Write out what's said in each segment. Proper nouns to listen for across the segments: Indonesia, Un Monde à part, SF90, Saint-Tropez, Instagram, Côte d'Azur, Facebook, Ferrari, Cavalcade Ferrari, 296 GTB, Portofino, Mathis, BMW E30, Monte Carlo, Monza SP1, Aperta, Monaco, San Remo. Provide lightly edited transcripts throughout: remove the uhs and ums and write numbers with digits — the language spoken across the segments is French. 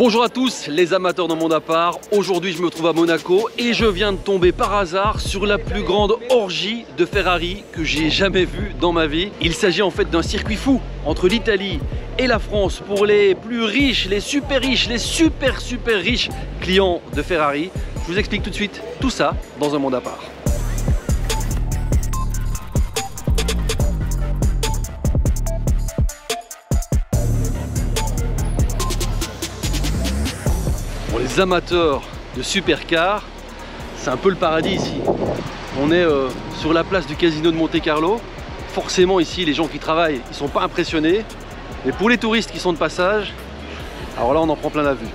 Bonjour à tous les amateurs d'un monde à part. Aujourd'hui je me trouve à Monaco et je viens de tomber par hasard sur la plus grande orgie de Ferrari que j'ai jamais vue dans ma vie. Il s'agit en fait d'un circuit fou entre l'Italie et la France pour les plus riches, les super riches, les super riches clients de Ferrari. Je vous explique tout de suite tout ça dans un monde à part. Les amateurs de supercars, c'est un peu le paradis ici. On est sur la place du casino de Monte Carlo. Forcément ici, les gens qui travaillent, ils sont pas impressionnés. Mais pour les touristes qui sont de passage, alors là on en prend plein la vue.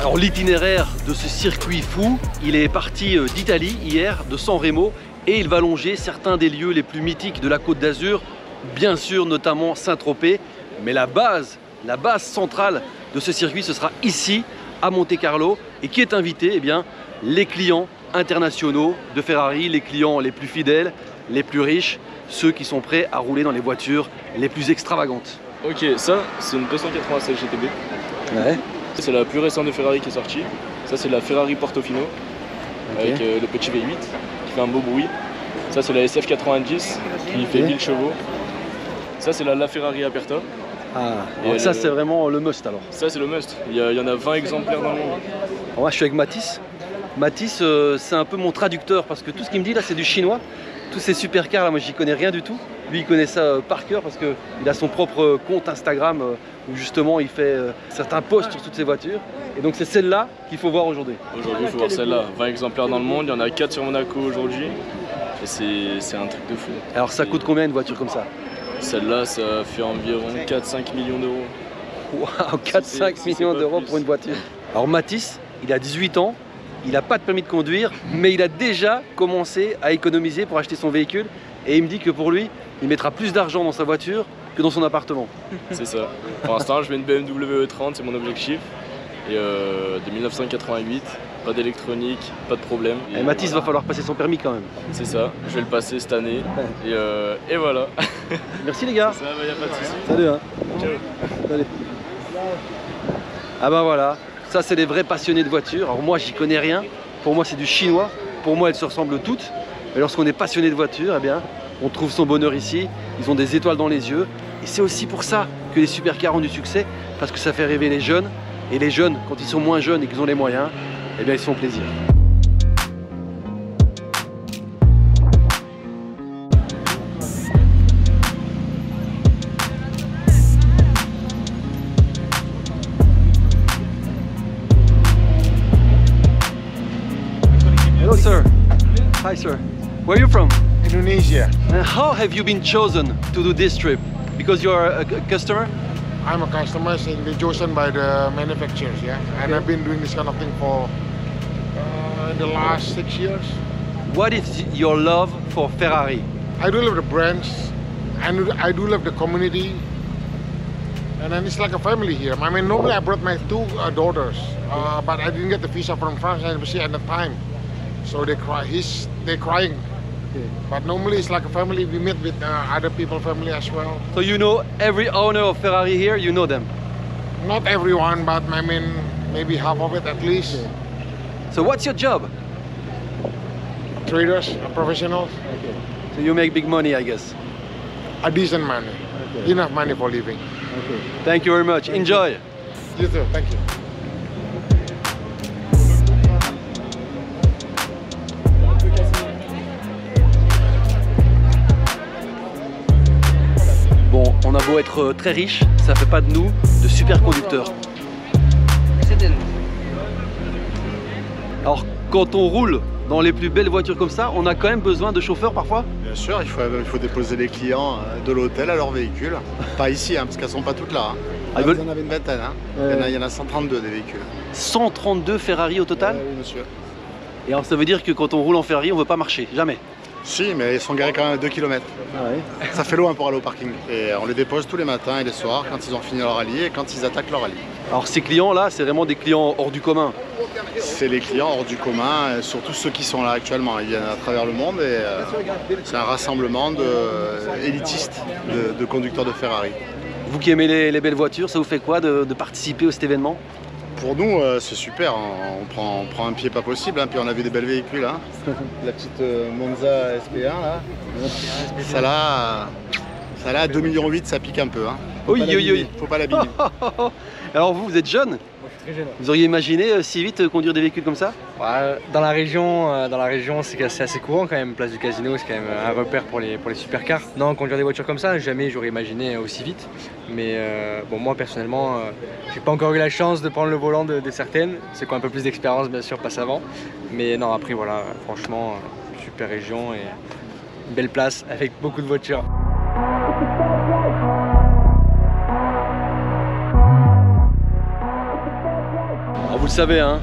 Alors l'itinéraire de ce circuit fou, il est parti d'Italie hier, de San Remo, et il va longer certains des lieux les plus mythiques de la Côte d'Azur, bien sûr notamment Saint-Tropez, mais la base centrale de ce circuit, ce sera ici, à Monte Carlo, et qui est invité, eh bien, les clients internationaux de Ferrari, les clients les plus fidèles, les plus riches, ceux qui sont prêts à rouler dans les voitures les plus extravagantes. Ok, ça, c'est une 296 GTB. Ouais. C'est la plus récente de Ferrari qui est sortie. Ça, c'est la Ferrari Portofino, okay, avec le petit V8 qui fait un beau bruit. Ça, c'est la SF90 qui fait 1000 chevaux. Ça, c'est la Ferrari Aperta. Ah, et ça, c'est vraiment le must alors. Ça, c'est le must. Il y en a 20 exemplaires dans le monde. Moi, je suis avec Mathis. Mathis, c'est un peu mon traducteur parce que tout ce qu'il me dit là, c'est du chinois. Tous ces supercars là, moi, j'y connais rien du tout. Lui, il connaît ça par cœur parce qu'il a son propre compte Instagram où justement il fait certains posts sur toutes ses voitures. Et donc c'est celle-là qu'il faut voir aujourd'hui. Aujourd'hui, il faut voir celle-là. 20 exemplaires dans le monde, il y en a 4 sur Monaco aujourd'hui. Et c'est un truc de fou. Alors ça coûte combien une voiture comme ça? Celle-là, ça fait environ 4-5 millions d'euros. Waouh, 4-5 millions d'euros pour une voiture. Alors Mathis, il a 18 ans. Il n'a pas de permis de conduire, mais il a déjà commencé à économiser pour acheter son véhicule. Et il me dit que pour lui, il mettra plus d'argent dans sa voiture que dans son appartement. C'est ça. Pour l'instant, je mets une BMW E30, c'est mon objectif. Et de 1988, pas d'électronique, pas de problème. Et Mathis, voilà, va falloir passer son permis quand même. C'est ça, je vais le passer cette année. Et voilà. Merci les gars. Ça, bah, y a pas de soucis. Salut. Hein. Ciao. Allez. Ah bah voilà. Ça, c'est des vrais passionnés de voitures. Alors moi, j'y connais rien. Pour moi, c'est du chinois. Pour moi, elles se ressemblent toutes. Mais lorsqu'on est passionné de voitures, eh bien, on trouve son bonheur ici. Ils ont des étoiles dans les yeux. Et c'est aussi pour ça que les supercars ont du succès, parce que ça fait rêver les jeunes. Et les jeunes, quand ils sont moins jeunes et qu'ils ont les moyens, eh bien, ils se font plaisir. Hi sir, where are you from? Indonesia. And how have you been chosen to do this trip? Because you are a customer? I'm a customer, so they're chosen by the manufacturers, yeah. And I've been doing this kind of thing for the last 6 years. What is your love for Ferrari? I do love the brands, and I do love the community. And then it's like a family here. I mean, normally I brought my two daughters, but I didn't get the visa from France at the time. So they're crying, okay. But normally it's like a family. We meet with other people, family as well. So you know every owner of Ferrari here, you know them? Not everyone, but I mean maybe half of it at least. Okay. So what's your job? Traders, professionals. Okay. So you make big money, I guess? A decent money, okay. Enough money for living. Okay. Thank you very much, enjoy! You too, thank you. On a beau être très riche, ça fait pas de nous de super conducteurs. Alors quand on roule dans les plus belles voitures comme ça, on a quand même besoin de chauffeurs parfois? Bien sûr, il faut déposer les clients de l'hôtel à leur véhicule. Pas ici, hein, parce qu'elles sont pas toutes là. Hein. Ah, vous en avez une vingtaine, hein. Il y en a 132 des véhicules. 132 Ferrari au total? Oui, monsieur. Et alors ça veut dire que quand on roule en Ferrari, on veut pas marcher, jamais? Si, mais ils sont garés quand même à 2 km. Ah ouais. Ça fait loin pour aller au parking. Et on les dépose tous les matins et les soirs quand ils ont fini leur rallye et quand ils attaquent leur rallye. Alors ces clients là, c'est vraiment des clients hors du commun. c'est les clients hors du commun, surtout ceux qui sont là actuellement. Il y en a à travers le monde et c'est un rassemblement d'élitistes, de conducteurs de Ferrari. Vous qui aimez les belles voitures, ça vous fait quoi de participer à cet événement? Pour nous, c'est super, on prend un pied pas possible, hein, puis on a vu des belles véhicules, hein. La petite Monza SP1, là. Ça là, ça là, 2,8 millions, ça pique un peu. Hein. Oui, oui, oui. Faut pas l'abîmer. Alors vous êtes jeune? Moi, je suis très jeune. Vous auriez imaginé si vite conduire des véhicules comme ça? Ouais, dans la région c'est assez courant quand même. Place du Casino, c'est quand même un repère pour les supercars. Non, conduire des voitures comme ça, jamais j'aurais imaginé aussi vite. Mais bon, moi personnellement, j'ai pas encore eu la chance de prendre le volant de certaines. C'est quoi, un peu plus d'expérience bien sûr, passe avant. Mais non, après voilà, franchement, super région et une belle place avec beaucoup de voitures. Alors, vous le savez, hein,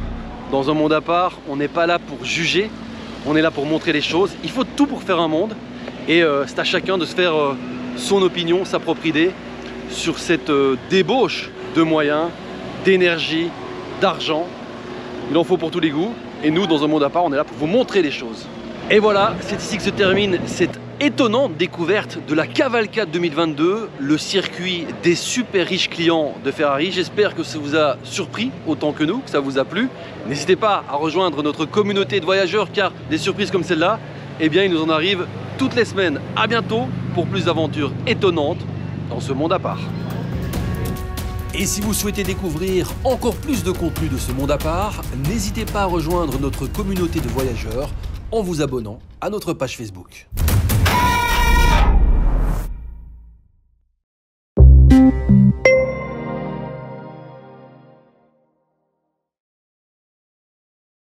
dans Un Monde à part, on n'est pas là pour juger, on est là pour montrer les choses. Il faut tout pour faire un monde et c'est à chacun de se faire son opinion, sa propre idée sur cette débauche de moyens, d'énergie, d'argent. Il en faut pour tous les goûts et nous, dans Un Monde à part, on est là pour vous montrer les choses. Et voilà, c'est ici que se termine cette étonnante découverte de la Cavalcade 2022, le circuit des super riches clients de Ferrari. J'espère que ça vous a surpris autant que nous, que ça vous a plu. N'hésitez pas à rejoindre notre communauté de voyageurs car des surprises comme celle-là, eh bien, il nous en arrive toutes les semaines. À bientôt pour plus d'aventures étonnantes dans ce monde à part. Et si vous souhaitez découvrir encore plus de contenu de ce monde à part, n'hésitez pas à rejoindre notre communauté de voyageurs en vous abonnant à notre page Facebook.